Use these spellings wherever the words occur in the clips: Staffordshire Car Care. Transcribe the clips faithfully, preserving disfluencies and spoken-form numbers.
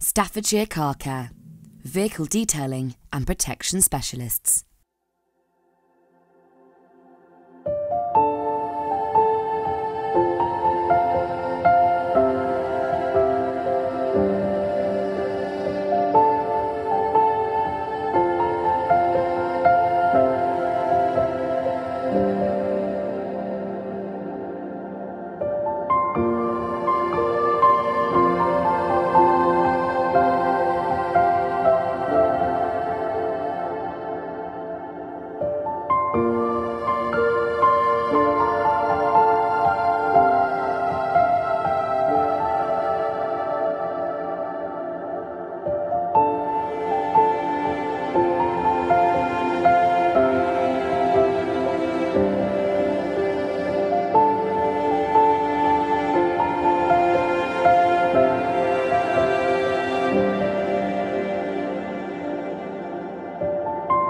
Staffordshire Car Care, vehicle detailing and protection specialists.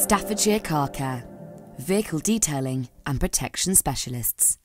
Staffordshire Car Care, vehicle detailing and protection specialists.